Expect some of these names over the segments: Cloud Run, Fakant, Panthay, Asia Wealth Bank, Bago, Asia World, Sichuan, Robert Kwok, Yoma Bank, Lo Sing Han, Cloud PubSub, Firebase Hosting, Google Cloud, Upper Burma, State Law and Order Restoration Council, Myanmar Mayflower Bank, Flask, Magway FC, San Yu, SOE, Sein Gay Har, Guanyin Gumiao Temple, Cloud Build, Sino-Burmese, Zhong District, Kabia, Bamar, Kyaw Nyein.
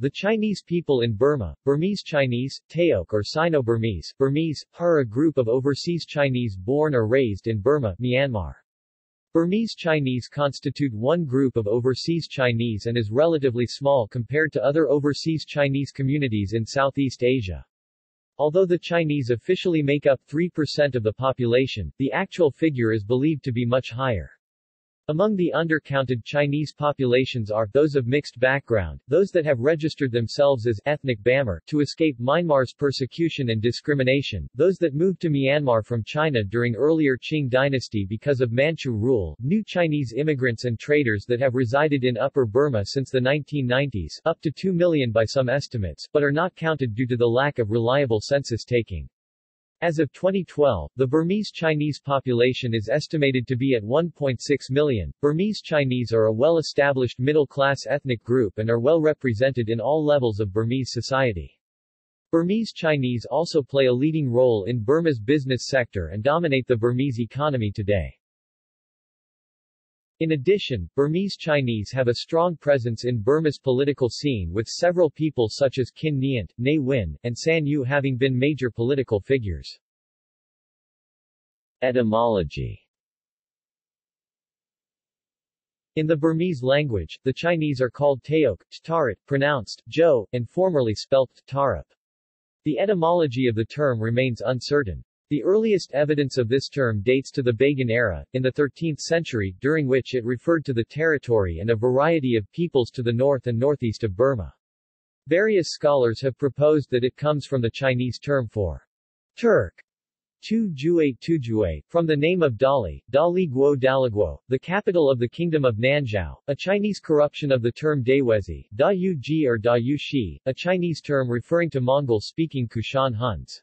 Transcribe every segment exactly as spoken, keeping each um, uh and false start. The Chinese people in Burma, Burmese Chinese, Tayoke or Sino-Burmese, Burmese, are a group of overseas Chinese born or raised in Burma, Myanmar. Burmese Chinese constitute one group of overseas Chinese and is relatively small compared to other overseas Chinese communities in Southeast Asia. Although the Chinese officially make up three percent of the population, the actual figure is believed to be much higher. Among the undercounted Chinese populations are those of mixed background, those that have registered themselves as ethnic Bamar to escape Myanmar's persecution and discrimination, those that moved to Myanmar from China during earlier Qing Dynasty because of Manchu rule, new Chinese immigrants and traders that have resided in Upper Burma since the nineteen nineties, up to two million by some estimates, but are not counted due to the lack of reliable census taking. As of twenty twelve, the Burmese Chinese population is estimated to be at one point six million. Burmese Chinese are a well-established middle-class ethnic group and are well represented in all levels of Burmese society. Burmese Chinese also play a leading role in Burma's business sector and dominate the Burmese economy today. In addition, Burmese Chinese have a strong presence in Burma's political scene, with several people such as Kyaw Nyein, Ne Win, and San Yu having been major political figures. Etymology. In the Burmese language, the Chinese are called Tayoke, Tarit, pronounced Jo, and formerly spelt Tarup. The etymology of the term remains uncertain. The earliest evidence of this term dates to the Bagan era, in the thirteenth century, during which it referred to the territory and a variety of peoples to the north and northeast of Burma. Various scholars have proposed that it comes from the Chinese term for Turk, Tujue Tujue, from the name of Dali, Dali Guo Daliguo, the capital of the Kingdom of Nanzhao, a Chinese corruption of the term Dawezi, Da Yu Ji or Da Yu Shi, a Chinese term referring to Mongol-speaking Kushan Huns.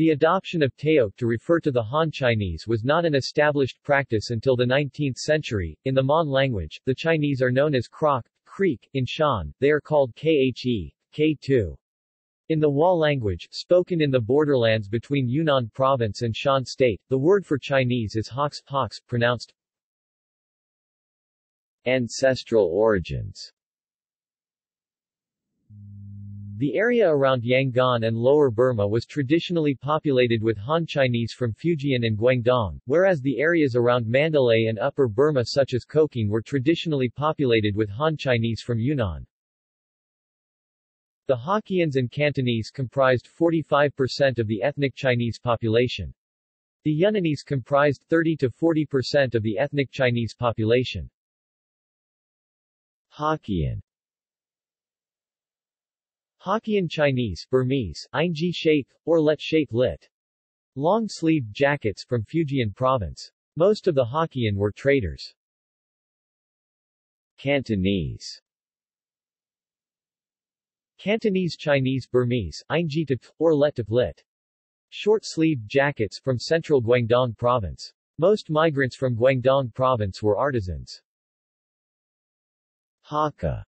The adoption of Tayoke to refer to the Han Chinese was not an established practice until the nineteenth century. In the Mon language, the Chinese are known as Krok, Creek, in Shan, they are called Khe, K two. In the Wa language, spoken in the borderlands between Yunnan Province and Shan State, the word for Chinese is Hox Hox, pronounced. Ancestral origins. The area around Yangon and Lower Burma was traditionally populated with Han Chinese from Fujian and Guangdong, whereas the areas around Mandalay and Upper Burma such as Kokang were traditionally populated with Han Chinese from Yunnan. The Hokkiens and Cantonese comprised forty-five percent of the ethnic Chinese population. The Yunnanese comprised thirty to forty percent of the ethnic Chinese population. Hokkien. Hokkien Chinese, Burmese, Ainji Sheikh, or Let Sheikh Lit. Long-sleeved jackets from Fujian Province. Most of the Hokkien were traders. Cantonese. Cantonese Chinese, Burmese, Ainji Tip, or Let Tip Lit. Short-sleeved jackets from central Guangdong Province. Most migrants from Guangdong Province were artisans. Hakka.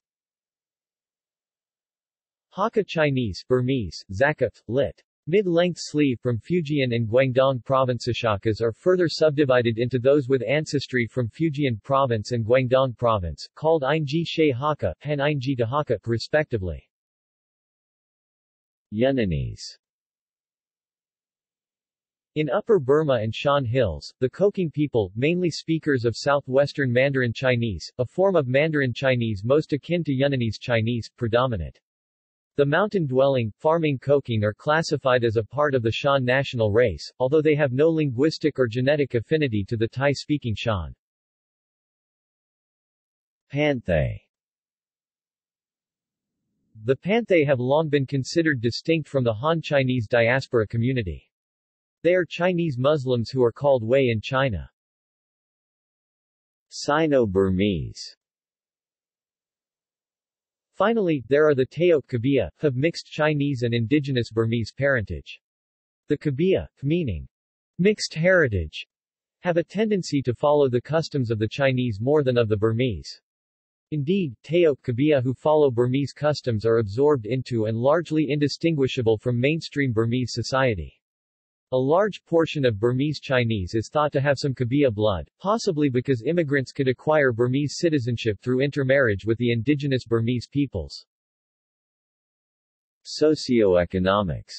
Hakka Chinese, Burmese, Zakka, Lit. Mid-length sleeve from Fujian and Guangdong Province. Shakkas are further subdivided into those with ancestry from Fujian Province and Guangdong Province, called Ainji She Hakka, and Ainji De Hakka, respectively. Yunnanese. In Upper Burma and Shan Hills, the Kokang people, mainly speakers of southwestern Mandarin Chinese, a form of Mandarin Chinese most akin to Yunnanese Chinese, predominate. The mountain-dwelling, farming Kokang are classified as a part of the Shan national race, although they have no linguistic or genetic affinity to the Thai-speaking Shan. Panthay. The Panthay have long been considered distinct from the Han Chinese diaspora community. They are Chinese Muslims who are called Wei in China. Sino-Burmese. Finally, there are the Tayoke Kabia, of mixed Chinese and indigenous Burmese parentage. The Kabia, meaning mixed heritage, have a tendency to follow the customs of the Chinese more than of the Burmese. Indeed, Tayoke Kabia who follow Burmese customs are absorbed into and largely indistinguishable from mainstream Burmese society. A large portion of Burmese Chinese is thought to have some Kabia blood, possibly because immigrants could acquire Burmese citizenship through intermarriage with the indigenous Burmese peoples. Socioeconomics.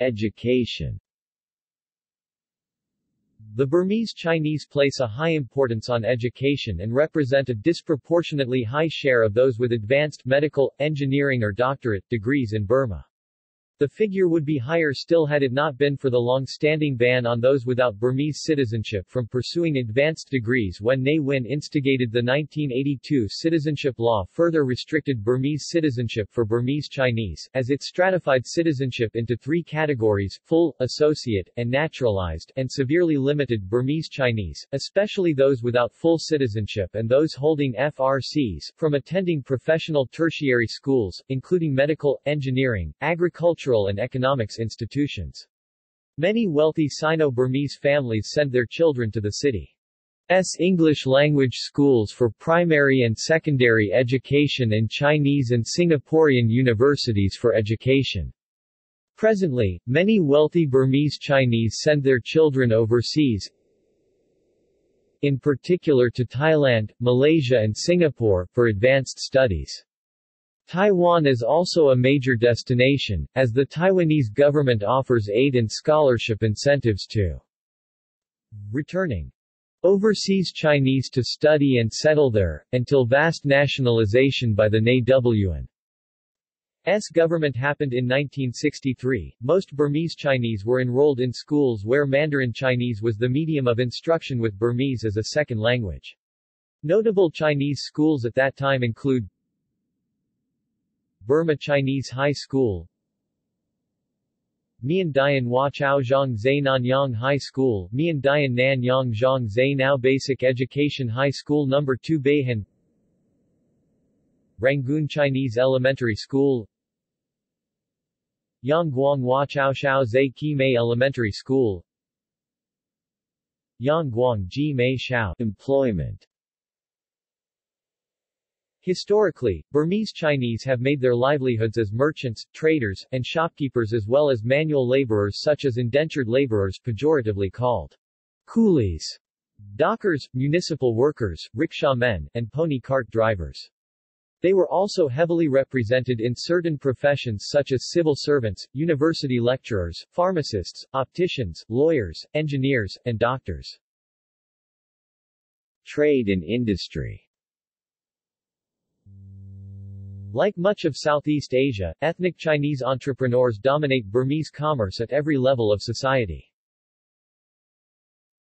Education. The Burmese Chinese place a high importance on education and represent a disproportionately high share of those with advanced medical, engineering or doctorate degrees in Burma. The figure would be higher still had it not been for the long-standing ban on those without Burmese citizenship from pursuing advanced degrees when Ne Win instigated the nineteen eighty-two citizenship law further restricted Burmese citizenship for Burmese Chinese, as it stratified citizenship into three categories, full, associate, and naturalized, and severely limited Burmese Chinese, especially those without full citizenship and those holding F R Cs, from attending professional tertiary schools, including medical, engineering, agriculture, and economics institutions. Many wealthy Sino-Burmese families send their children to the city's English-language schools for primary and secondary education and Chinese and Singaporean universities for education. Presently, many wealthy Burmese Chinese send their children overseas, in particular to Thailand, Malaysia and Singapore, for advanced studies. Taiwan is also a major destination, as the Taiwanese government offers aid and scholarship incentives to returning overseas Chinese to study and settle there, until vast nationalization by the Ne Win's government happened in nineteen sixty-three. Most Burmese Chinese were enrolled in schools where Mandarin Chinese was the medium of instruction with Burmese as a second language. Notable Chinese schools at that time include Burma Chinese High School, Mian Dian Hua Chao Zhang Zai Nanyang High School, Mian Dian Nanyang Zhang Zai Now Basic Education High School Number two Beihan, Rangoon Chinese Elementary School, Yangguang Hua Chao Shao Zai Ki Mei Elementary School, Yangguang Ji Mei Shao. Employment. Historically, Burmese Chinese have made their livelihoods as merchants, traders, and shopkeepers as well as manual laborers such as indentured laborers pejoratively called coolies, dockers, municipal workers, rickshaw men, and pony cart drivers. They were also heavily represented in certain professions such as civil servants, university lecturers, pharmacists, opticians, lawyers, engineers, and doctors. Trade and industry. Like much of Southeast Asia, ethnic Chinese entrepreneurs dominate Burmese commerce at every level of society.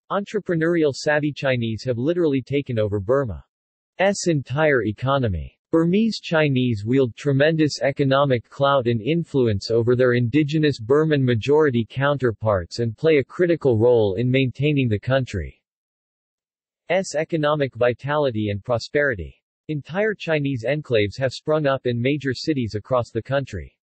Entrepreneurial savvy Chinese have literally taken over Burma's entire economy. Burmese Chinese wield tremendous economic clout and influence over their indigenous Burman majority counterparts and play a critical role in maintaining the country's economic vitality and prosperity. Entire Chinese enclaves have sprung up in major cities across the country.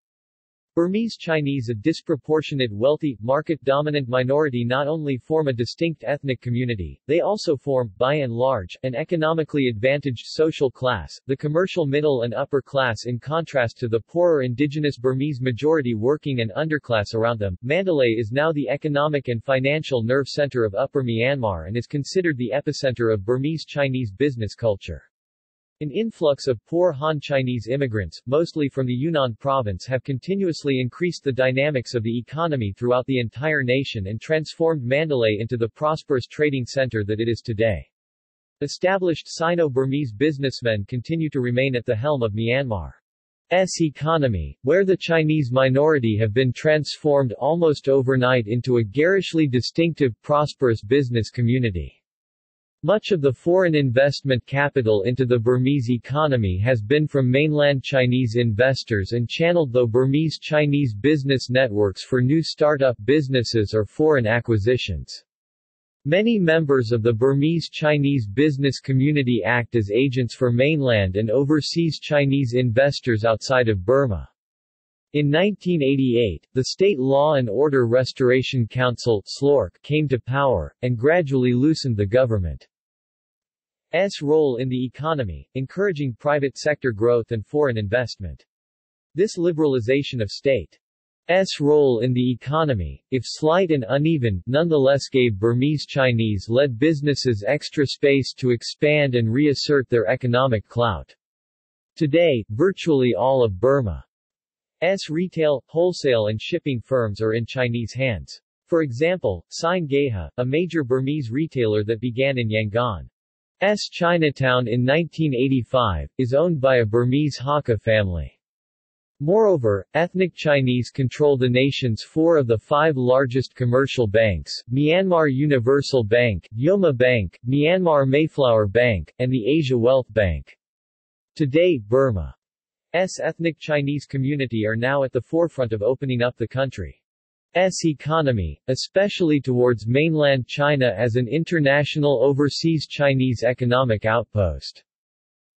Burmese Chinese, a disproportionate wealthy, market-dominant minority, not only form a distinct ethnic community, they also form, by and large, an economically advantaged social class, the commercial middle and upper class in contrast to the poorer indigenous Burmese majority working and underclass around them. Mandalay is now the economic and financial nerve center of Upper Myanmar and is considered the epicenter of Burmese Chinese business culture. An influx of poor Han Chinese immigrants, mostly from the Yunnan province, have continuously increased the dynamics of the economy throughout the entire nation and transformed Mandalay into the prosperous trading center that it is today. Established Sino-Burmese businessmen continue to remain at the helm of Myanmar's economy, where the Chinese minority have been transformed almost overnight into a garishly distinctive prosperous business community. Much of the foreign investment capital into the Burmese economy has been from mainland Chinese investors and channeled through Burmese Chinese business networks for new startup businesses or foreign acquisitions. Many members of the Burmese Chinese business community act as agents for mainland and overseas Chinese investors outside of Burma. In nineteen eighty-eight, the State Law and Order Restoration Council (S L O R C) came to power, and gradually loosened the government S role in the economy, encouraging private sector growth and foreign investment. This liberalization of state's role in the economy, if slight and uneven, nonetheless gave Burmese Chinese-led businesses extra space to expand and reassert their economic clout. Today, virtually all of Burma's retail, wholesale and shipping firms are in Chinese hands. For example, Sein Gay Har, a major Burmese retailer that began in Yangon's Chinatown in nineteen eighty-five, is owned by a Burmese Hakka family. Moreover, ethnic Chinese control the nation's four of the five largest commercial banks, Myanmar Universal Bank, Yoma Bank, Myanmar Mayflower Bank, and the Asia Wealth Bank. Today, Burma's ethnic Chinese community are now at the forefront of opening up the country. S economy, especially towards mainland China as an international overseas Chinese economic outpost.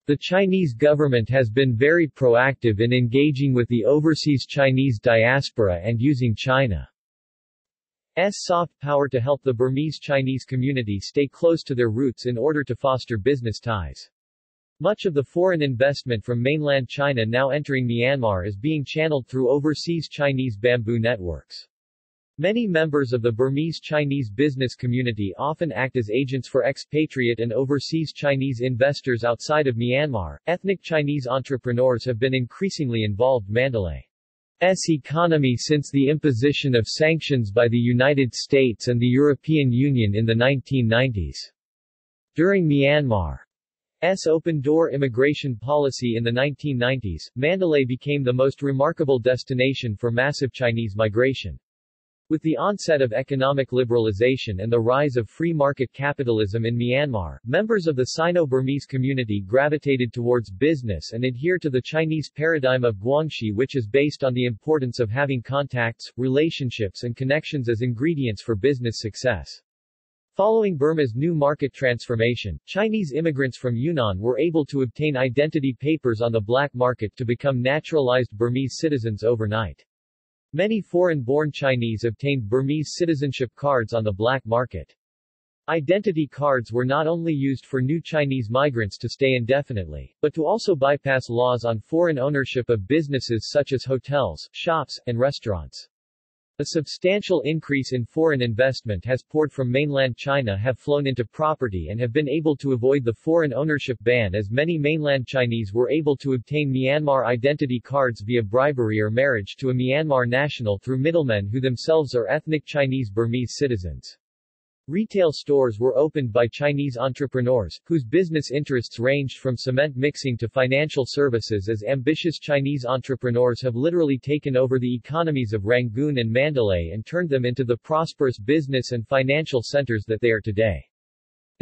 The Chinese government has been very proactive in engaging with the overseas Chinese diaspora and using China's soft power to help the Burmese Chinese community stay close to their roots in order to foster business ties. Much of the foreign investment from mainland China now entering Myanmar is being channeled through overseas Chinese bamboo networks. Many members of the Burmese Chinese business community often act as agents for expatriate and overseas Chinese investors outside of Myanmar. Ethnic Chinese entrepreneurs have been increasingly involved in Mandalay's economy since the imposition of sanctions by the United States and the European Union in the nineteen nineties. During Myanmar's open-door immigration policy in the nineteen nineties, Mandalay became the most remarkable destination for massive Chinese migration. With the onset of economic liberalization and the rise of free market capitalism in Myanmar, members of the Sino-Burmese community gravitated towards business and adhere to the Chinese paradigm of guangxi, which is based on the importance of having contacts, relationships and connections as ingredients for business success. Following Burma's new market transformation, Chinese immigrants from Yunnan were able to obtain identity papers on the black market to become naturalized Burmese citizens overnight. Many foreign-born Chinese obtained Burmese citizenship cards on the black market. Identity cards were not only used for new Chinese migrants to stay indefinitely, but to also bypass laws on foreign ownership of businesses such as hotels, shops, and restaurants. A substantial increase in foreign investment has poured from mainland China have flown into property and have been able to avoid the foreign ownership ban, as many mainland Chinese were able to obtain Myanmar identity cards via bribery or marriage to a Myanmar national through middlemen who themselves are ethnic Chinese Burmese citizens. Retail stores were opened by Chinese entrepreneurs, whose business interests ranged from cement mixing to financial services, as ambitious Chinese entrepreneurs have literally taken over the economies of Rangoon and Mandalay and turned them into the prosperous business and financial centers that they are today.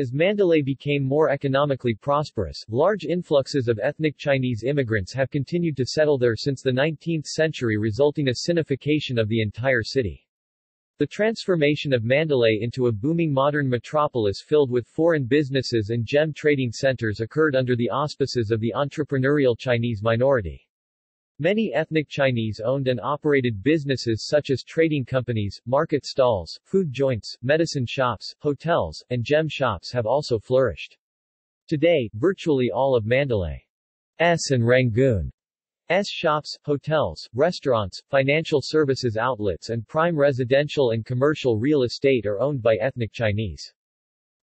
As Mandalay became more economically prosperous, large influxes of ethnic Chinese immigrants have continued to settle there since the nineteenth century, resulting in a sinification of the entire city. The transformation of Mandalay into a booming modern metropolis filled with foreign businesses and gem trading centers occurred under the auspices of the entrepreneurial Chinese minority. Many ethnic Chinese owned and operated businesses such as trading companies, market stalls, food joints, medicine shops, hotels, and gem shops have also flourished. Today, virtually all of Mandalay's and Rangoon S shops, hotels, restaurants, financial services outlets and prime residential and commercial real estate are owned by ethnic Chinese.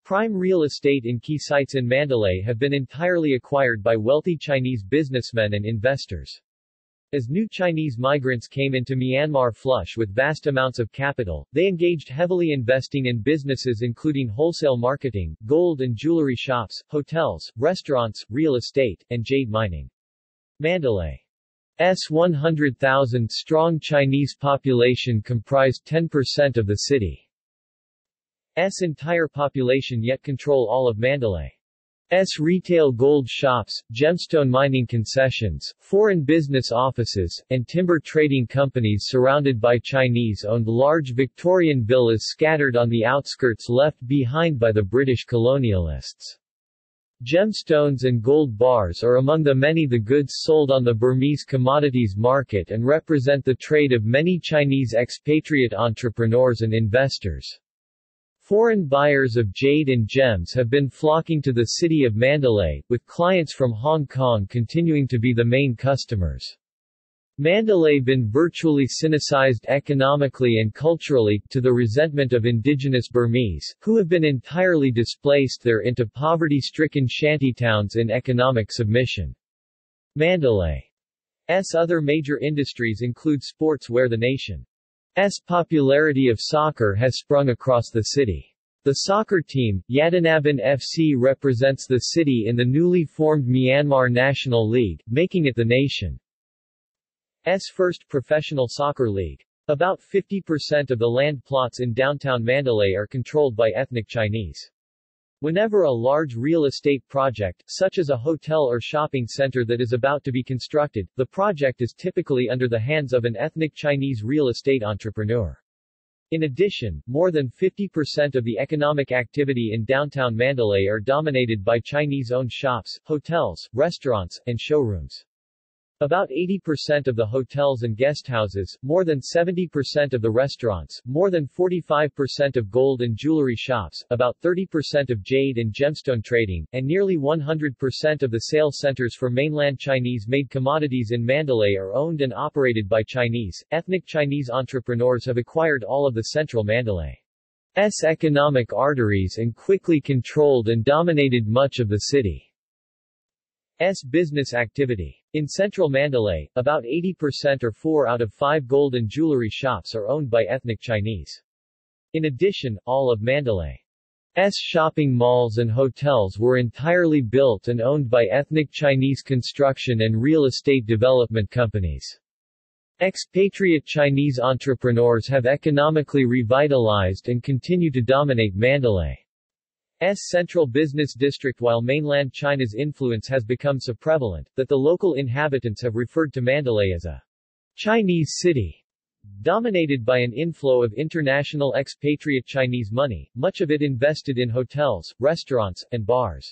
Prime real estate in key sites in Mandalay have been entirely acquired by wealthy Chinese businessmen and investors. As new Chinese migrants came into Myanmar flush with vast amounts of capital, they engaged heavily investing in businesses including wholesale marketing, gold and jewelry shops, hotels, restaurants, real estate, and jade mining. Mandalay S one hundred thousand strong Chinese population comprised ten percent of the city's entire population, yet control all of Mandalay's retail gold shops, gemstone mining concessions, foreign business offices, and timber trading companies, surrounded by Chinese-owned large Victorian villas scattered on the outskirts left behind by the British colonialists. Gemstones and gold bars are among the many the goods sold on the Burmese commodities market and represent the trade of many Chinese expatriate entrepreneurs and investors. Foreign buyers of jade and gems have been flocking to the city of Mandalay, with clients from Hong Kong continuing to be the main customers. Mandalay been virtually Sinicized economically and culturally, to the resentment of indigenous Burmese, who have been entirely displaced there into poverty-stricken shantytowns in economic submission. Mandalay's other major industries include sports, where the nation's popularity of soccer has sprung across the city. The soccer team, Yadanabon F C, represents the city in the newly formed Myanmar National League, making it the nation's first professional soccer league. About fifty percent of the land plots in downtown Mandalay are controlled by ethnic Chinese. Whenever a large real estate project, such as a hotel or shopping center that is about to be constructed, the project is typically under the hands of an ethnic Chinese real estate entrepreneur. In addition, more than fifty percent of the economic activity in downtown Mandalay are dominated by Chinese-owned shops, hotels, restaurants, and showrooms. About eighty percent of the hotels and guesthouses, more than seventy percent of the restaurants, more than forty-five percent of gold and jewelry shops, about thirty percent of jade and gemstone trading, and nearly one hundred percent of the sale centers for mainland Chinese-made commodities in Mandalay are owned and operated by Chinese. Ethnic Chinese entrepreneurs have acquired all of the central Mandalay's economic arteries and quickly controlled and dominated much of the city. S. business activity. In central Mandalay, about eighty percent or four out of five gold and jewelry shops are owned by ethnic Chinese. In addition, all of Mandalay's shopping malls and hotels were entirely built and owned by ethnic Chinese construction and real estate development companies. Expatriate Chinese entrepreneurs have economically revitalized and continue to dominate Mandalay. S. central business district, while mainland China's influence has become so prevalent that the local inhabitants have referred to Mandalay as a Chinese city, dominated by an inflow of international expatriate Chinese money, much of it invested in hotels, restaurants, and bars.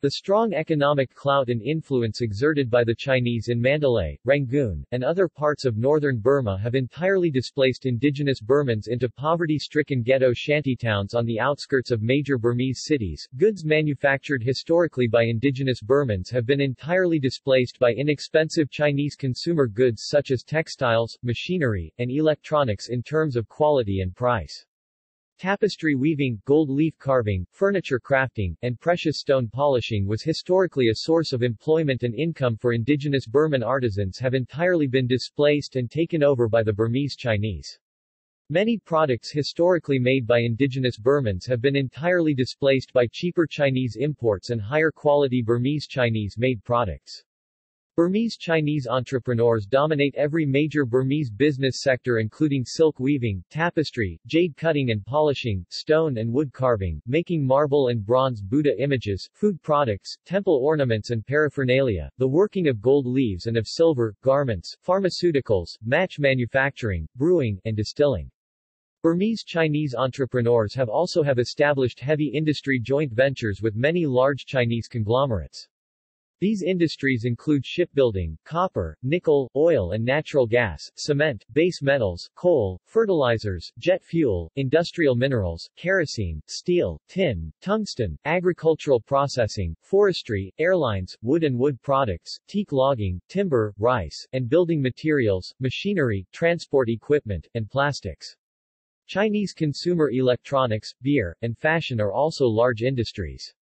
The strong economic clout and influence exerted by the Chinese in Mandalay, Rangoon, and other parts of northern Burma have entirely displaced indigenous Burmans into poverty-stricken ghetto shantytowns on the outskirts of major Burmese cities. Goods manufactured historically by indigenous Burmans have been entirely displaced by inexpensive Chinese consumer goods such as textiles, machinery, and electronics in terms of quality and price. Tapestry weaving, gold leaf carving, furniture crafting, and precious stone polishing was historically a source of employment and income for indigenous Burman artisans have entirely been displaced and taken over by the Burmese Chinese. Many products historically made by indigenous Burmans have been entirely displaced by cheaper Chinese imports and higher quality Burmese Chinese-made products. Burmese Chinese entrepreneurs dominate every major Burmese business sector, including silk weaving, tapestry, jade cutting and polishing, stone and wood carving, making marble and bronze Buddha images, food products, temple ornaments and paraphernalia, the working of gold leaves and of silver, garments, pharmaceuticals, match manufacturing, brewing, and distilling. Burmese Chinese entrepreneurs have also have established heavy industry joint ventures with many large Chinese conglomerates. These industries include shipbuilding, copper, nickel, oil and natural gas, cement, base metals, coal, fertilizers, jet fuel, industrial minerals, kerosene, steel, tin, tungsten, agricultural processing, forestry, airlines, wood and wood products, teak logging, timber, rice, and building materials, machinery, transport equipment, and plastics. Chinese consumer electronics, beer, and fashion are also large industries.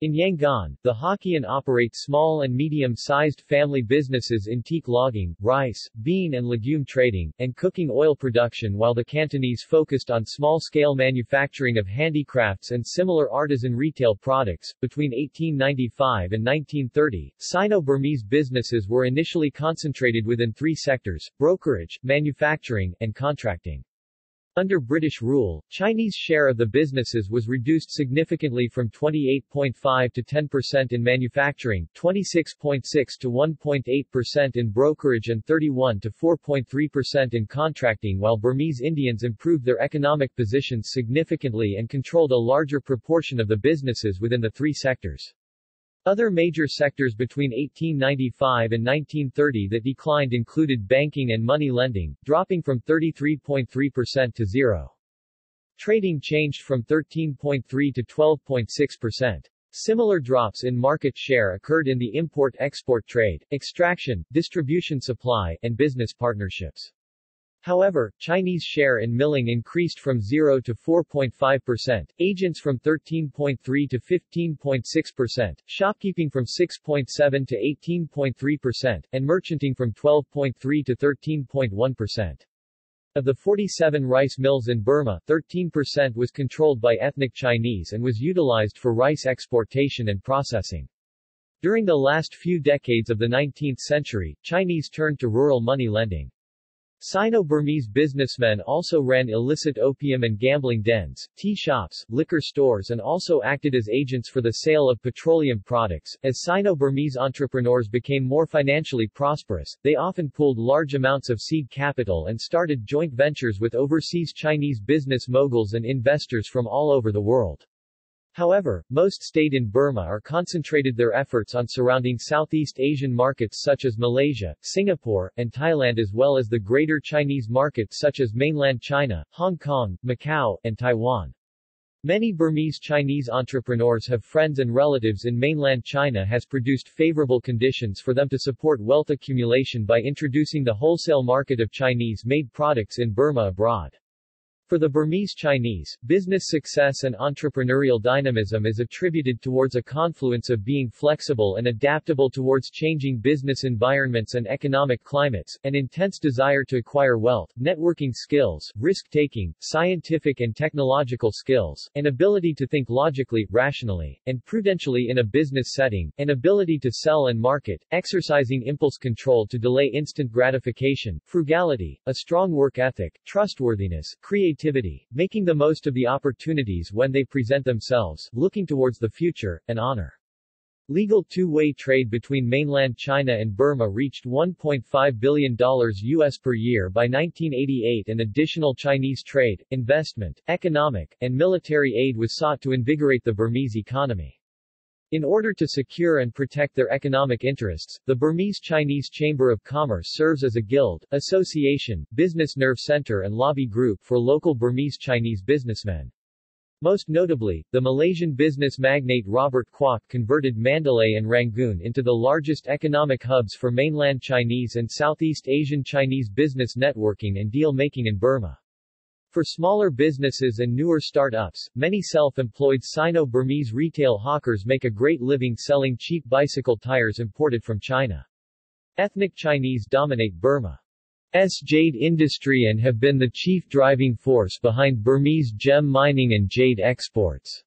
In Yangon, the Hokkien operate small and medium-sized family businesses in teak logging, rice, bean and legume trading, and cooking oil production, while the Cantonese focused on small-scale manufacturing of handicrafts and similar artisan retail products. Between eighteen ninety-five and nineteen thirty, Sino-Burmese businesses were initially concentrated within three sectors: brokerage, manufacturing, and contracting. Under British rule, Chinese share of the businesses was reduced significantly from twenty-eight point five to ten percent in manufacturing, twenty-six point six to one point eight percent in brokerage and thirty-one to four point three percent in contracting, while Burmese Indians improved their economic positions significantly and controlled a larger proportion of the businesses within the three sectors. Other major sectors between eighteen ninety-five and nineteen thirty that declined included banking and money lending, dropping from thirty-three point three percent to zero. Trading changed from thirteen point three to twelve point six percent. Similar drops in market share occurred in the import-export trade, extraction, distribution supply, and business partnerships. However, Chinese share in milling increased from zero to four point five percent, agents from thirteen point three to fifteen point six percent, shopkeeping from six point seven to eighteen point three percent, and merchanting from twelve point three to thirteen point one percent. Of the forty-seven rice mills in Burma, thirteen percent was controlled by ethnic Chinese and was utilized for rice exportation and processing. During the last few decades of the nineteenth century, Chinese turned to rural money lending. Sino-Burmese businessmen also ran illicit opium and gambling dens, tea shops, liquor stores, and also acted as agents for the sale of petroleum products. As Sino-Burmese entrepreneurs became more financially prosperous, they often pooled large amounts of seed capital and started joint ventures with overseas Chinese business moguls and investors from all over the world. However, most stayed in Burma or concentrated their efforts on surrounding Southeast Asian markets such as Malaysia, Singapore, and Thailand, as well as the greater Chinese markets such as mainland China, Hong Kong, Macau, and Taiwan. Many Burmese Chinese entrepreneurs have friends and relatives in mainland China, has produced favorable conditions for them to support wealth accumulation by introducing the wholesale market of Chinese-made products in Burma abroad. For the Burmese Chinese, business success and entrepreneurial dynamism is attributed towards a confluence of being flexible and adaptable towards changing business environments and economic climates, an intense desire to acquire wealth, networking skills, risk-taking, scientific and technological skills, an ability to think logically, rationally, and prudentially in a business setting, an ability to sell and market, exercising impulse control to delay instant gratification, frugality, a strong work ethic, trustworthiness, creativity, Creativity, making the most of the opportunities when they present themselves, looking towards the future, and honor. Legal two-way trade between mainland China and Burma reached one point five billion U S dollars per year by nineteen eighty-eight, and additional Chinese trade, investment, economic, and military aid was sought to invigorate the Burmese economy. In order to secure and protect their economic interests, the Burmese Chinese Chamber of Commerce serves as a guild, association, business nerve center and lobby group for local Burmese Chinese businessmen. Most notably, the Malaysian business magnate Robert Kwok converted Mandalay and Rangoon into the largest economic hubs for mainland Chinese and Southeast Asian Chinese business networking and deal-making in Burma. For smaller businesses and newer start-ups, many self-employed Sino-Burmese retail hawkers make a great living selling cheap bicycle tires imported from China. Ethnic Chinese dominate Burma's jade industry and have been the chief driving force behind Burmese gem mining and jade exports.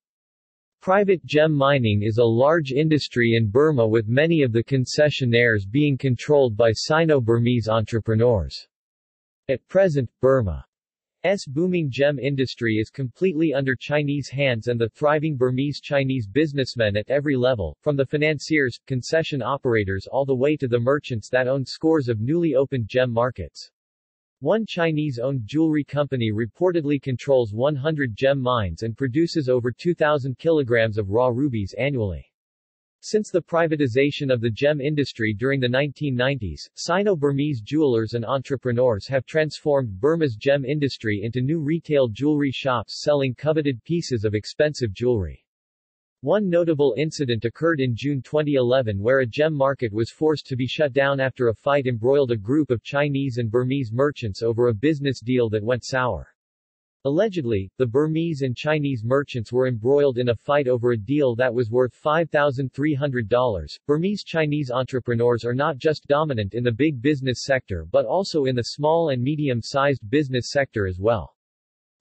Private gem mining is a large industry in Burma, with many of the concessionaires being controlled by Sino-Burmese entrepreneurs. At present, Burma S booming gem industry is completely under Chinese hands, and the thriving Burmese Chinese businessmen at every level, from the financiers, concession operators all the way to the merchants that own scores of newly opened gem markets. One Chinese-owned jewelry company reportedly controls one hundred gem mines and produces over two thousand kilograms of raw rubies annually. Since the privatization of the gem industry during the nineteen nineties, Sino-Burmese jewelers and entrepreneurs have transformed Burma's gem industry into new retail jewelry shops selling coveted pieces of expensive jewelry. One notable incident occurred in June twenty eleven, where a gem market was forced to be shut down after a fight embroiled a group of Chinese and Burmese merchants over a business deal that went sour. Allegedly, the Burmese and Chinese merchants were embroiled in a fight over a deal that was worth five thousand three hundred dollars. Burmese Chinese entrepreneurs are not just dominant in the big business sector but also in the small and medium-sized business sector as well.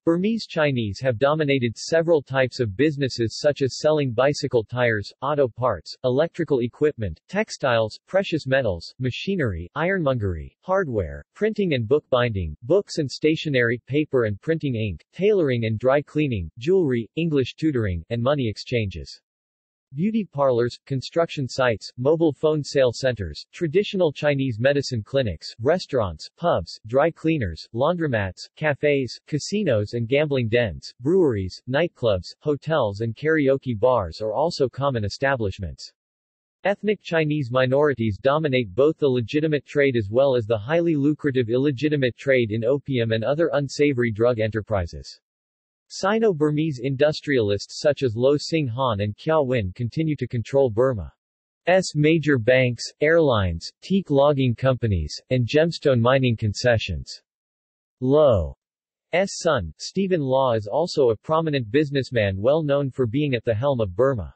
Burmese Chinese have dominated several types of businesses such as selling bicycle tires, auto parts, electrical equipment, textiles, precious metals, machinery, ironmongery, hardware, printing and bookbinding, books and stationery, paper and printing ink, tailoring and dry cleaning, jewelry, English tutoring, and money exchanges. Beauty parlors, construction sites, mobile phone sale centers, traditional Chinese medicine clinics, restaurants, pubs, dry cleaners, laundromats, cafes, casinos and gambling dens, breweries, nightclubs, hotels and karaoke bars are also common establishments. Ethnic Chinese minorities dominate both the legitimate trade as well as the highly lucrative illegitimate trade in opium and other unsavory drug enterprises. Sino-Burmese industrialists such as Lo Sing Han and Kyaw Win continue to control Burma's major banks, airlines, teak logging companies, and gemstone mining concessions. Low's son, Stephen Law, is also a prominent businessman well known for being at the helm of Burma.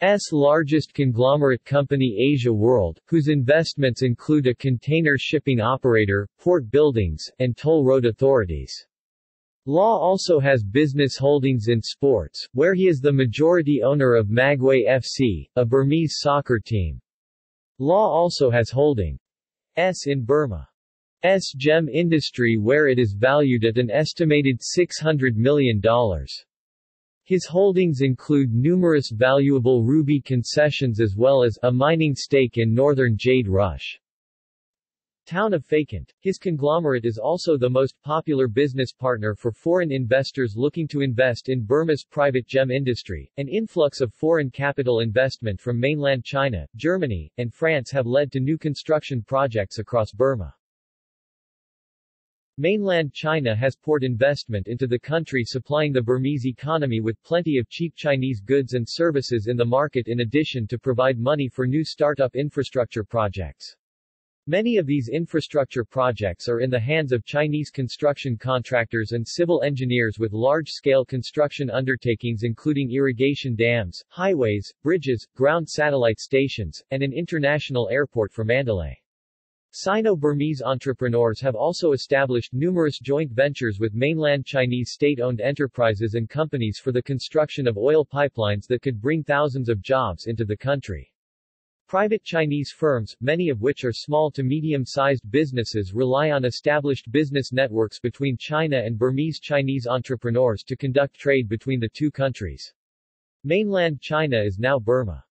S largest conglomerate company Asia World, whose investments include a container shipping operator, port buildings, and toll road authorities. Law also has business holdings in sports, where he is the majority owner of Magway F C, a Burmese soccer team. Law also has holdings in Burma's gem industry, where it is valued at an estimated six hundred million dollars. His holdings include numerous valuable ruby concessions as well as a mining stake in northern jade rush. Town of Fakant. His conglomerate is also the most popular business partner for foreign investors looking to invest in Burma's private gem industry. An influx of foreign capital investment from mainland China, Germany, and France have led to new construction projects across Burma. Mainland China has poured investment into the country, supplying the Burmese economy with plenty of cheap Chinese goods and services in the market, in addition to provide money for new startup infrastructure projects. Many of these infrastructure projects are in the hands of Chinese construction contractors and civil engineers with large-scale construction undertakings including irrigation dams, highways, bridges, ground satellite stations, and an international airport for Mandalay. Sino-Burmese entrepreneurs have also established numerous joint ventures with mainland Chinese state-owned enterprises and companies for the construction of oil pipelines that could bring thousands of jobs into the country. Private Chinese firms, many of which are small to medium-sized businesses, rely on established business networks between China and Burmese Chinese entrepreneurs to conduct trade between the two countries. Mainland China is now Burma.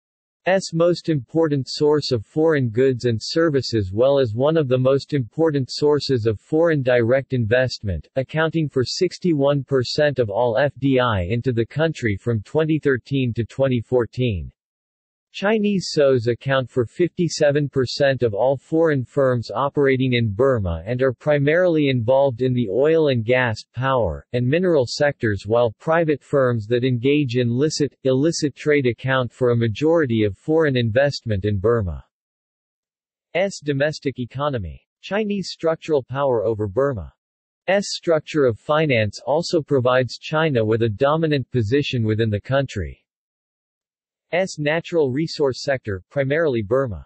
S most important source of foreign goods and services, well as one of the most important sources of foreign direct investment, accounting for sixty-one percent of all F D I into the country from twenty thirteen to twenty fourteen. Chinese S O Es account for fifty-seven percent of all foreign firms operating in Burma and are primarily involved in the oil and gas, power, and mineral sectors, while private firms that engage in licit, illicit trade account for a majority of foreign investment in Burma's domestic economy. Chinese structural power over Burma. S structure of finance also provides China with a dominant position within the country. S natural resource sector, primarily Burma's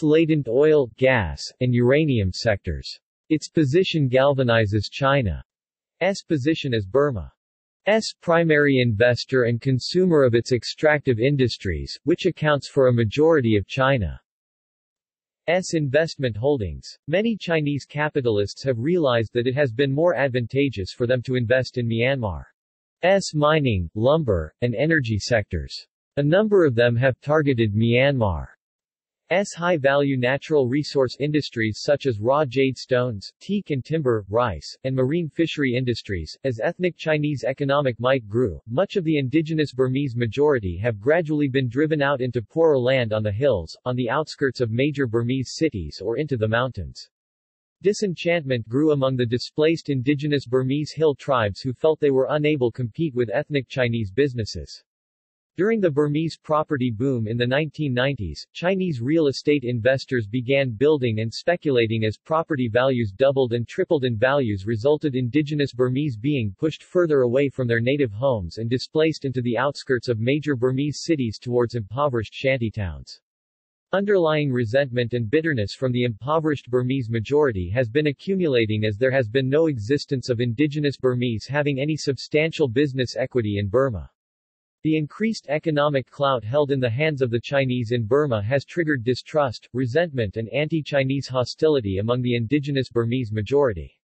latent oil, gas, and uranium sectors. Its position galvanizes China's position as Burma's primary investor and consumer of its extractive industries, which accounts for a majority of China's investment holdings. Many Chinese capitalists have realized that it has been more advantageous for them to invest in Myanmar's mining, lumber, and energy sectors. A number of them have targeted Myanmar's high-value natural resource industries such as raw jade stones, teak and timber, rice, and marine fishery industries. As ethnic Chinese economic might grew, much of the indigenous Burmese majority have gradually been driven out into poorer land on the hills, on the outskirts of major Burmese cities, or into the mountains. Disenchantment grew among the displaced indigenous Burmese hill tribes who felt they were unable to compete with ethnic Chinese businesses. During the Burmese property boom in the nineteen nineties, Chinese real estate investors began building and speculating as property values doubled and tripled in values resulted in indigenous Burmese being pushed further away from their native homes and displaced into the outskirts of major Burmese cities towards impoverished shantytowns. Underlying resentment and bitterness from the impoverished Burmese majority has been accumulating as there has been no existence of indigenous Burmese having any substantial business equity in Burma. The increased economic clout held in the hands of the Chinese in Burma has triggered distrust, resentment and anti-Chinese hostility among the indigenous Burmese majority.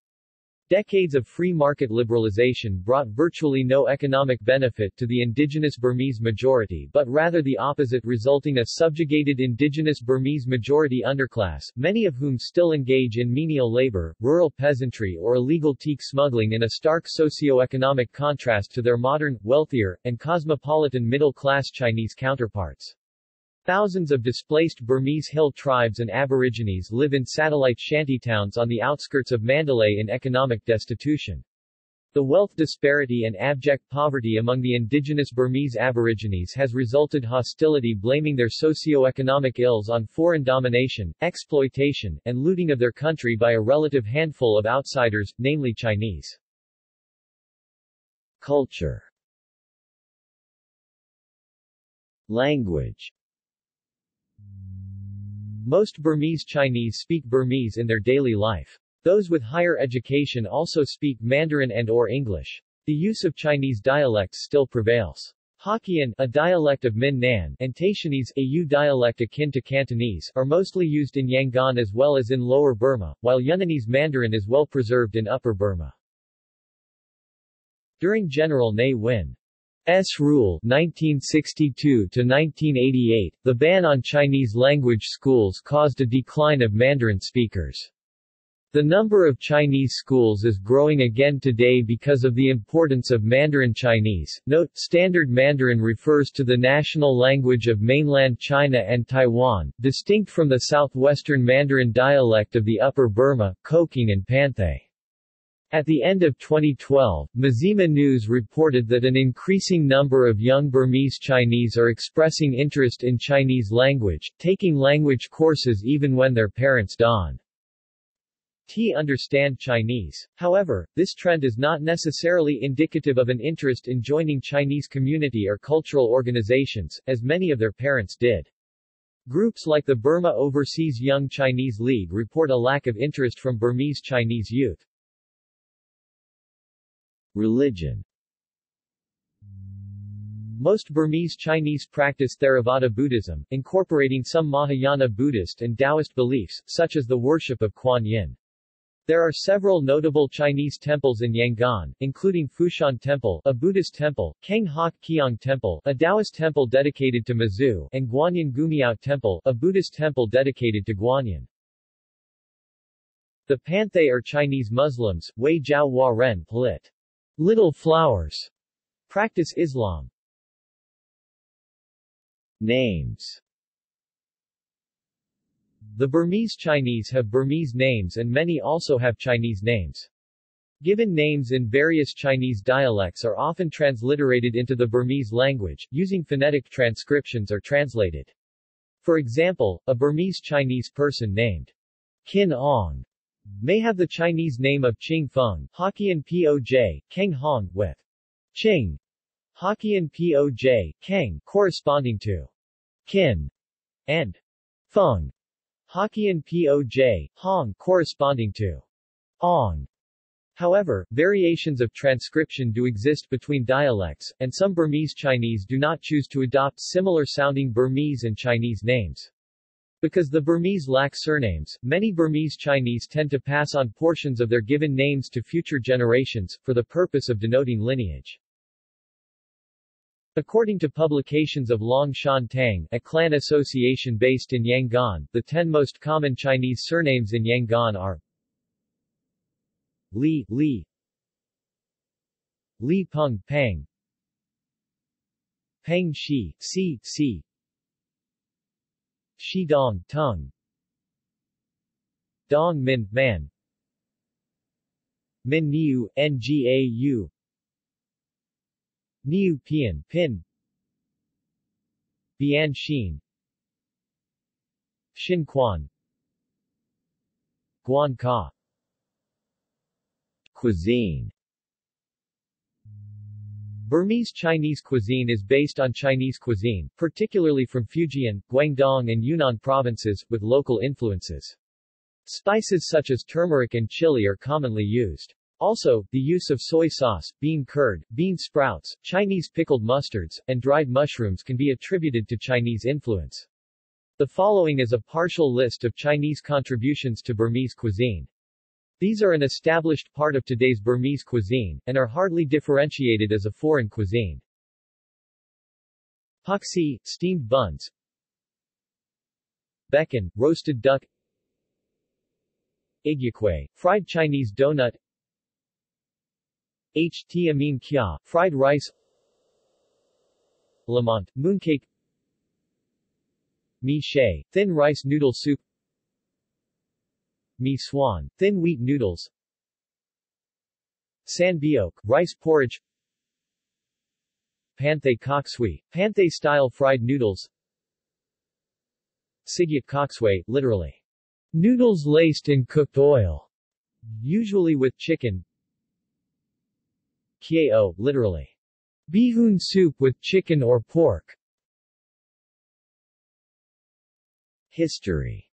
Decades of free market liberalization brought virtually no economic benefit to the indigenous Burmese majority, but rather the opposite, resulting in a subjugated indigenous Burmese majority underclass, many of whom still engage in menial labor, rural peasantry or illegal teak smuggling, in a stark socio-economic contrast to their modern, wealthier, and cosmopolitan middle-class Chinese counterparts. Thousands of displaced Burmese hill tribes and Aborigines live in satellite shantytowns on the outskirts of Mandalay in economic destitution. The wealth disparity and abject poverty among the indigenous Burmese Aborigines has resulted in hostility blaming their socio-economic ills on foreign domination, exploitation, and looting of their country by a relative handful of outsiders, namely Chinese. Culture. Language. Most Burmese Chinese speak Burmese in their daily life. Those with higher education also speak Mandarin and/or English. The use of Chinese dialects still prevails. Hokkien, a dialect of Minnan, and Taishanese, a Yu dialect akin to Cantonese, are mostly used in Yangon as well as in Lower Burma, while Yunnanese Mandarin is well preserved in Upper Burma. During General Ne Win's rule nineteen sixty-two to nineteen eighty-eight, the ban on Chinese language schools caused a decline of Mandarin speakers. The number of Chinese schools is growing again today because of the importance of Mandarin Chinese. Note: Standard Mandarin refers to the national language of mainland China and Taiwan, distinct from the southwestern Mandarin dialect of the Upper Burma, Kokang and Panthay. At the end of twenty twelve, Mazima News reported that an increasing number of young Burmese Chinese are expressing interest in Chinese language, taking language courses even when their parents don't understand Chinese. However, this trend is not necessarily indicative of an interest in joining Chinese community or cultural organizations, as many of their parents did. Groups like the Burma Overseas Young Chinese League report a lack of interest from Burmese Chinese youth. Religion. Most Burmese Chinese practice Theravada Buddhism, incorporating some Mahayana Buddhist and Taoist beliefs, such as the worship of Kuan Yin. There are several notable Chinese temples in Yangon, including Fushan Temple, a Buddhist temple, Kheng Hock Keong Temple, a Taoist temple dedicated to Mizzou, and Guanyin Gumiao Temple, a Buddhist temple dedicated to Guanyin. The Panthay are Chinese Muslims, Wei Jiao Hua Ren Palit. Little flowers. Practice Islam. Names. The Burmese Chinese have Burmese names and many also have Chinese names. Given names in various Chinese dialects are often transliterated into the Burmese language, using phonetic transcriptions or translated. For example, a Burmese Chinese person named Kin Ong may have the Chinese name of Ching Feng, Hokkien Poj, Keng Hong, with Ching, Hokkien Poj, Keng, corresponding to Kin, and Feng, Hokkien Poj, Hong, corresponding to Ong. However, variations of transcription do exist between dialects, and some Burmese Chinese do not choose to adopt similar-sounding Burmese and Chinese names. Because the Burmese lack surnames, many Burmese Chinese tend to pass on portions of their given names to future generations, for the purpose of denoting lineage. According to publications of Long Shan Tang, a clan association based in Yangon, the ten most common Chinese surnames in Yangon are Li, Li, Li Peng, Pang, Peng Shi, Si, Si, Shi Dong, Tung, Dong Min, Man, Min Niu, Ngau, Niu Pian, Pin, Bian Xin, Xin Quan, Guan Ka. Cuisine. Burmese Chinese cuisine is based on Chinese cuisine, particularly from Fujian, Guangdong and Yunnan provinces, with local influences. Spices such as turmeric and chili are commonly used. Also, the use of soy sauce, bean curd, bean sprouts, Chinese pickled mustards, and dried mushrooms can be attributed to Chinese influence. The following is a partial list of Chinese contributions to Burmese cuisine. These are an established part of today's Burmese cuisine, and are hardly differentiated as a foreign cuisine. Poxi, steamed buns. Bekan, roasted duck. Igyakway, fried Chinese donut. Ht amin kya, fried rice. Lamont, mooncake. Mi shay, thin rice noodle soup. Mi swan, thin wheat noodles. Sanbiok, rice porridge. Panthay koksui, Panthay-style fried noodles. Sigya koksui, literally, noodles laced in cooked oil, usually with chicken. Kyeo, literally, bihun soup with chicken or pork. History.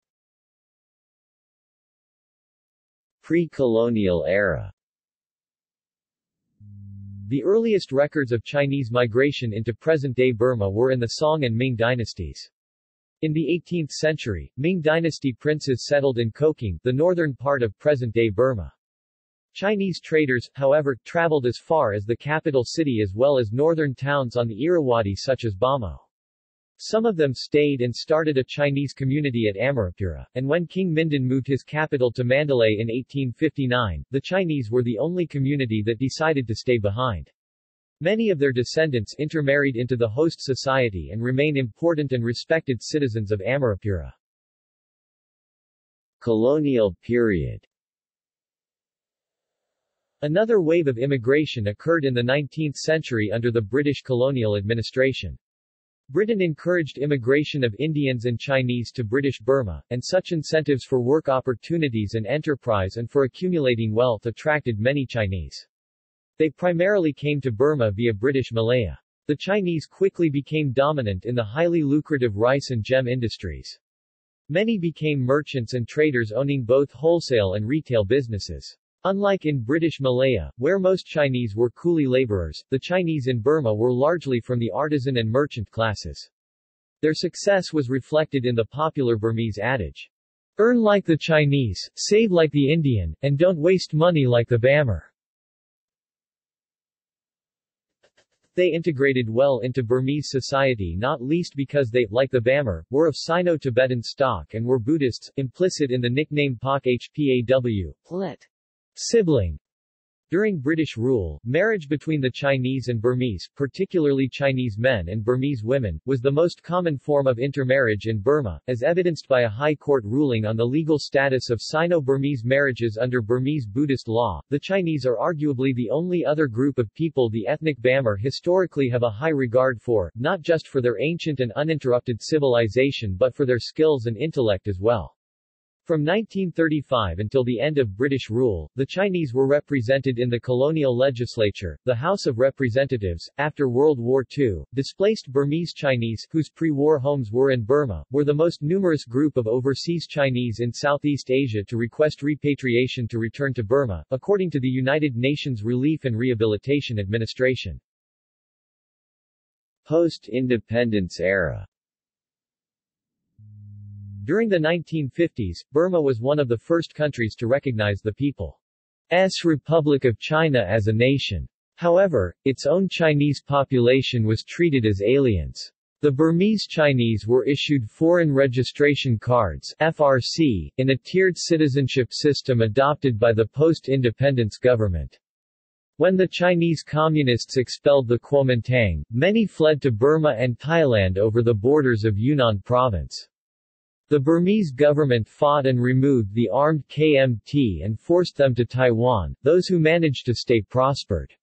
Pre-colonial era. The earliest records of Chinese migration into present-day Burma were in the Song and Ming dynasties. In the eighteenth century, Ming dynasty princes settled in Kokang, the northern part of present-day Burma. Chinese traders, however, traveled as far as the capital city as well as northern towns on the Irrawaddy such as Bamo. Some of them stayed and started a Chinese community at Amarapura, and when King Mindon moved his capital to Mandalay in eighteen fifty-nine, the Chinese were the only community that decided to stay behind. Many of their descendants intermarried into the host society and remain important and respected citizens of Amarapura. Colonial period. Another wave of immigration occurred in the nineteenth century under the British colonial administration. Britain encouraged immigration of Indians and Chinese to British Burma, and such incentives for work opportunities and enterprise and for accumulating wealth attracted many Chinese. They primarily came to Burma via British Malaya. The Chinese quickly became dominant in the highly lucrative rice and gem industries. Many became merchants and traders owning both wholesale and retail businesses. Unlike in British Malaya, where most Chinese were coolie laborers, the Chinese in Burma were largely from the artisan and merchant classes. Their success was reflected in the popular Burmese adage, "Earn like the Chinese, save like the Indian, and don't waste money like the Bamar." They integrated well into Burmese society, not least because they, like the Bamar, were of Sino-Tibetan stock and were Buddhists, implicit in the nickname Pak Hpaw, Plet. Sibling. During British rule, marriage between the Chinese and Burmese, particularly Chinese men and Burmese women, was the most common form of intermarriage in Burma, as evidenced by a High Court ruling on the legal status of Sino-Burmese marriages under Burmese Buddhist law. The Chinese are arguably the only other group of people the ethnic Bamar historically have a high regard for, not just for their ancient and uninterrupted civilization but for their skills and intellect as well. From nineteen thirty-five until the end of British rule, the Chinese were represented in the colonial legislature, the House of Representatives. After World War Two, displaced Burmese Chinese, whose pre-war homes were in Burma, were the most numerous group of overseas Chinese in Southeast Asia to request repatriation to return to Burma, according to the United Nations Relief and Rehabilitation Administration. Post-independence era. During the nineteen fifties, Burma was one of the first countries to recognize the People's Republic of China as a nation. However, its own Chinese population was treated as aliens. The Burmese Chinese were issued foreign registration cards (F R C) in a tiered citizenship system adopted by the post-independence government. When the Chinese communists expelled the Kuomintang, many fled to Burma and Thailand over the borders of Yunnan province. The Burmese government fought and removed the armed K M T and forced them to Taiwan. Those who managed to stay prospered.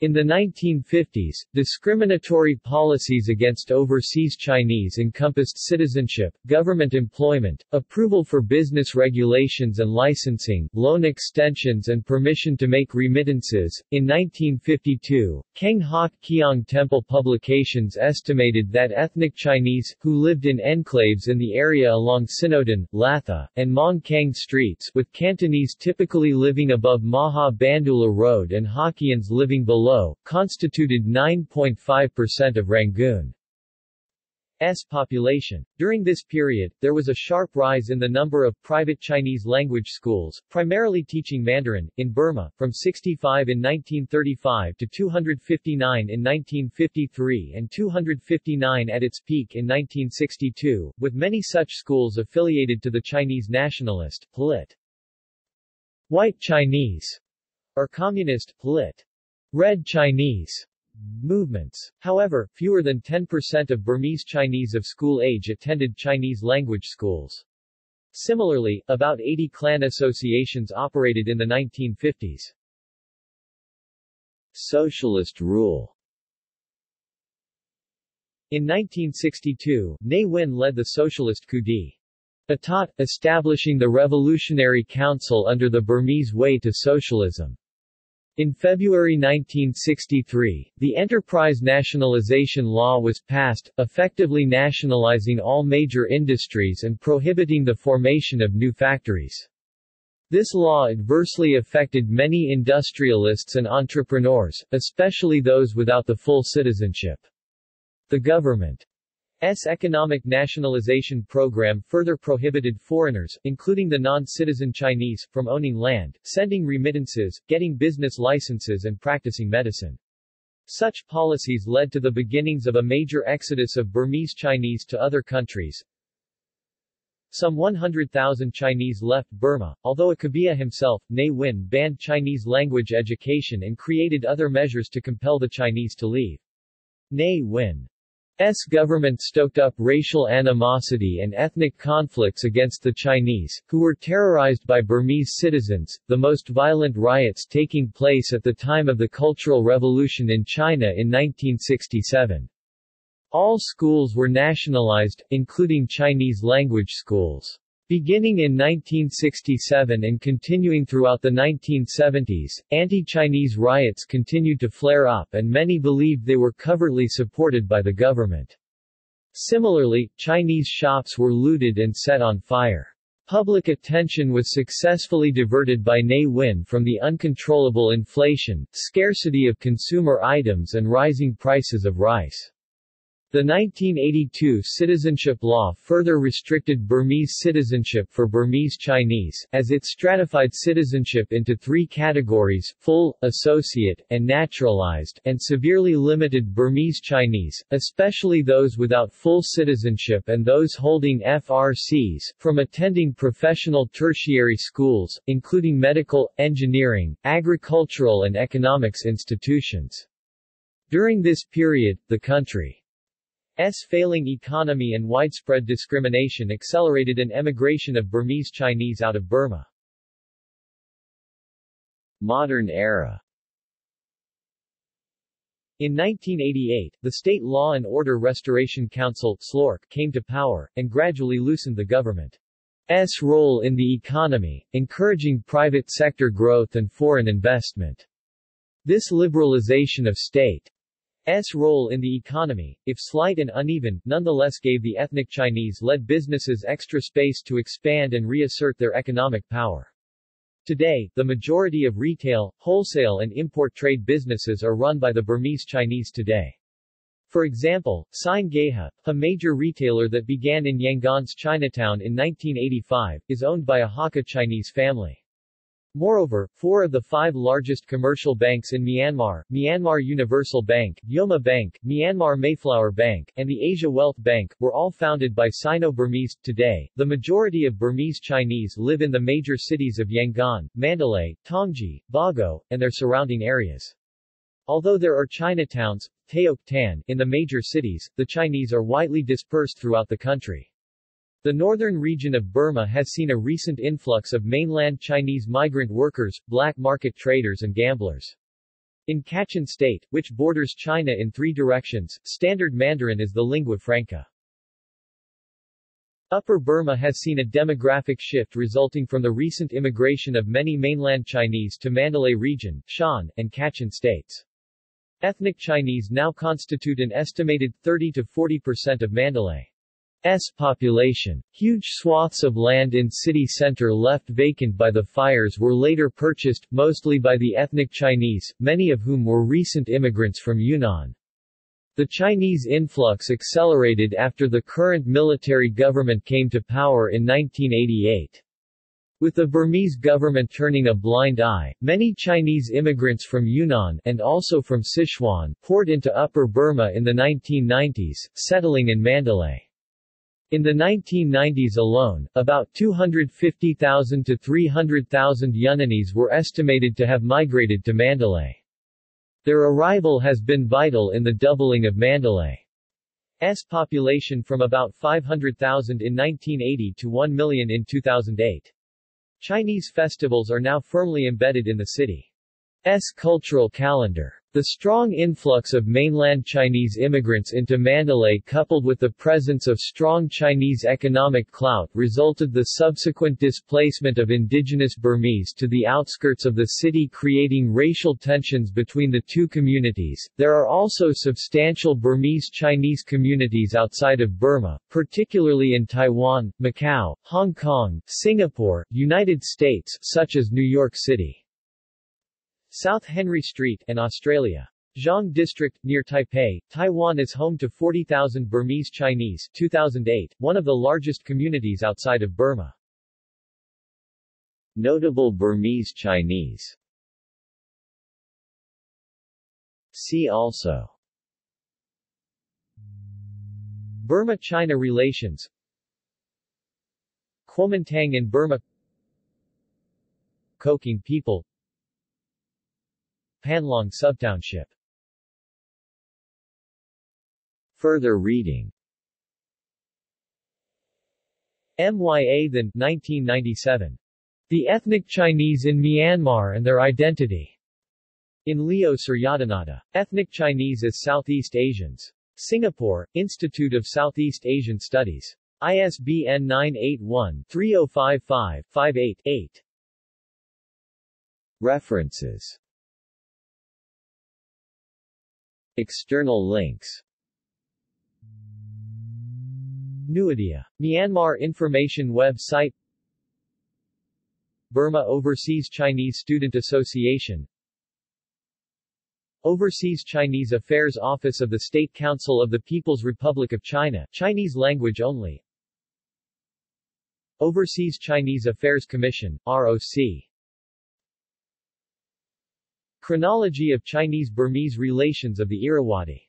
In the nineteen fifties, discriminatory policies against overseas Chinese encompassed citizenship, government employment, approval for business regulations and licensing, loan extensions and permission to make remittances. In nineteen fifty-two, Kheng Hock Keong Temple publications estimated that ethnic Chinese, who lived in enclaves in the area along Sinodan, Latha, and Mong Kang streets, with Cantonese typically living above Maha Bandula Road and Hokkien's living below, constituted nine point five percent of Rangoon's population. During this period, there was a sharp rise in the number of private Chinese language schools, primarily teaching Mandarin, in Burma, from sixty-five in nineteen thirty-five to two hundred fifty-nine in nineteen fifty-three and two hundred fifty-nine at its peak in nineteen sixty-two, with many such schools affiliated to the Chinese nationalist, Polit. White Chinese, or Communist, Polit. Red Chinese movements. However, fewer than ten percent of Burmese Chinese of school age attended Chinese language schools. Similarly, about eighty clan associations operated in the nineteen fifties. socialist rule. In nineteen sixty-two, Ne Win led the socialist coup d'état, establishing the Revolutionary Council under the Burmese Way to Socialism. In February nineteen sixty-three, the Enterprise Nationalization Law was passed, effectively nationalizing all major industries and prohibiting the formation of new factories. This law adversely affected many industrialists and entrepreneurs, especially those without the full citizenship. The government's economic nationalization program further prohibited foreigners, including the non-citizen Chinese, from owning land, sending remittances, getting business licenses and practicing medicine. Such policies led to the beginnings of a major exodus of Burmese Chinese to other countries. Some one hundred thousand Chinese left Burma, although Akhabia himself, Ne Win, banned Chinese language education and created other measures to compel the Chinese to leave. Ne Win S. government stoked up racial animosity and ethnic conflicts against the Chinese, who were terrorized by Burmese citizens, the most violent riots taking place at the time of the Cultural Revolution in China in nineteen sixty-seven. All schools were nationalized, including Chinese language schools. Beginning in nineteen sixty-seven and continuing throughout the nineteen seventies, anti-Chinese riots continued to flare up and many believed they were covertly supported by the government. Similarly, Chinese shops were looted and set on fire. Public attention was successfully diverted by Ne Win from the uncontrollable inflation, scarcity of consumer items and rising prices of rice. The nineteen eighty-two citizenship law further restricted Burmese citizenship for Burmese Chinese, as it stratified citizenship into three categories: full, associate, and naturalized, and severely limited Burmese Chinese, especially those without full citizenship and those holding F R Cs, from attending professional tertiary schools, including medical, engineering, agricultural and economics institutions. During this period, the country S. failing economy and widespread discrimination accelerated an emigration of Burmese Chinese out of Burma. Modern era. In nineteen eighty-eight, the State Law and Order Restoration Council (S L O R C) came to power, and gradually loosened the government's role in the economy, encouraging private sector growth and foreign investment. This liberalization of state S. role in the economy, if slight and uneven, nonetheless gave the ethnic Chinese-led businesses extra space to expand and reassert their economic power. Today, the majority of retail, wholesale and import trade businesses are run by the Burmese Chinese today. For example, Sein Gay Har, a major retailer that began in Yangon's Chinatown in nineteen eighty-five, is owned by a Hakka Chinese family. Moreover, four of the five largest commercial banks in Myanmar, Myanmar Universal Bank, Yoma Bank, Myanmar Mayflower Bank, and the Asia Wealth Bank, were all founded by Sino-Burmese. Today, the majority of Burmese Chinese live in the major cities of Yangon, Mandalay, Tongji, Bago, and their surrounding areas. Although there are Chinatowns, Tayoke, in the major cities, the Chinese are widely dispersed throughout the country. The northern region of Burma has seen a recent influx of mainland Chinese migrant workers, black market traders and gamblers. In Kachin State, which borders China in three directions, Standard Mandarin is the lingua franca. Upper Burma has seen a demographic shift resulting from the recent immigration of many mainland Chinese to Mandalay region, Shan, and Kachin states. Ethnic Chinese now constitute an estimated thirty to forty percent of Mandalay S. population. Huge swaths of land in city center left vacant by the fires were later purchased, mostly by the ethnic Chinese, many of whom were recent immigrants from Yunnan. The Chinese influx accelerated after the current military government came to power in nineteen eighty-eight. With the Burmese government turning a blind eye, many Chinese immigrants from Yunnan and also from Sichuan poured into Upper Burma in the nineteen nineties, settling in Mandalay. In the nineteen nineties alone, about two hundred fifty thousand to three hundred thousand Yunnanese were estimated to have migrated to Mandalay. Their arrival has been vital in the doubling of Mandalay's population from about five hundred thousand in nineteen eighty to one million in two thousand eight. Chinese festivals are now firmly embedded in the city. cultural calendar. The strong influx of mainland Chinese immigrants into Mandalay coupled with the presence of strong Chinese economic clout resulted in the subsequent displacement of indigenous Burmese to the outskirts of the city, creating racial tensions between the two communities. There are also substantial Burmese Chinese communities outside of Burma, particularly in Taiwan, Macau, Hong Kong, Singapore, United States, such as New York City, South Henry Street, and Australia. Zhong District, near Taipei, Taiwan is home to forty thousand Burmese Chinese two thousand eight, one of the largest communities outside of Burma. Notable Burmese Chinese. See also: Burma-China relations, Kuomintang in Burma, Kokang people, Panlong subtownship. Further reading: M Y A Than, nineteen ninety-seven. The Ethnic Chinese in Myanmar and Their Identity. In Leo Suryadananda. Ethnic Chinese as Southeast Asians. Singapore, Institute of Southeast Asian Studies. I S B N nine eight one, three oh five five, five eight, eight. References. External links. Nuadea. Myanmar Information Website. Burma Overseas Chinese Student Association. Overseas Chinese Affairs Office of the State Council of the People's Republic of China, Chinese language only. Overseas Chinese Affairs Commission, R O C. Chronology of Chinese-Burmese relations of the Irrawaddy.